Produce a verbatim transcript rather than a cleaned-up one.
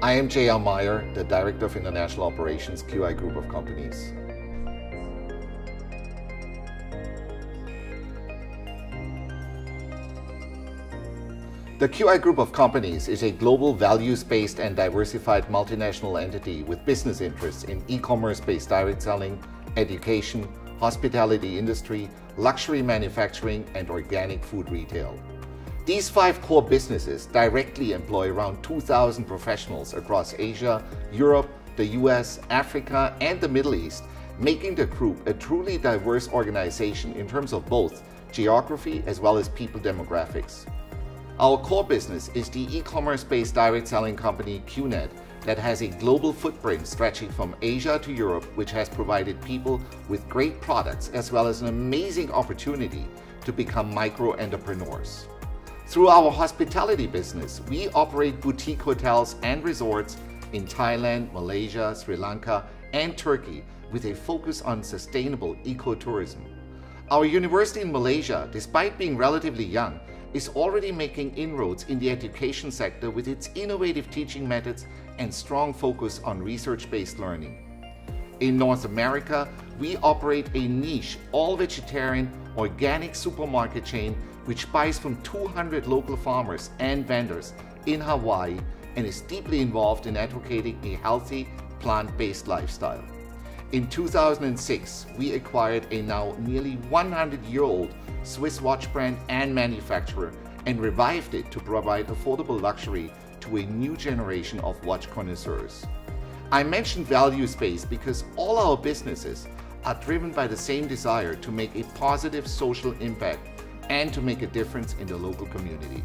I am J R Meyer, the Director of International Operations, Q I Group of Companies. The Q I Group of Companies is a global, values-based and diversified multinational entity with business interests in e-commerce-based direct selling, education, hospitality industry, luxury manufacturing, and organic food retail. These five core businesses directly employ around two thousand professionals across Asia, Europe, the U S, Africa, and the Middle East, making the group a truly diverse organization in terms of both geography as well as people demographics. Our core business is the e-commerce-based direct selling company Q net that has a global footprint stretching from Asia to Europe, which has provided people with great products as well as an amazing opportunity to become micro-entrepreneurs. Through our hospitality business, we operate boutique hotels and resorts in Thailand, Malaysia, Sri Lanka, and Turkey with a focus on sustainable ecotourism. Our university in Malaysia, despite being relatively young, is already making inroads in the education sector with its innovative teaching methods and strong focus on research-based learning. In North America, we operate a niche, all-vegetarian, organic supermarket chain which buys from two hundred local farmers and vendors in Hawaii and is deeply involved in advocating a healthy, plant-based lifestyle. In two thousand six, we acquired a now nearly one hundred year old Swiss watch brand and manufacturer and revived it to provide affordable luxury to a new generation of watch connoisseurs. I mentioned values-based because all our businesses are driven by the same desire to make a positive social impact and to make a difference in the local community.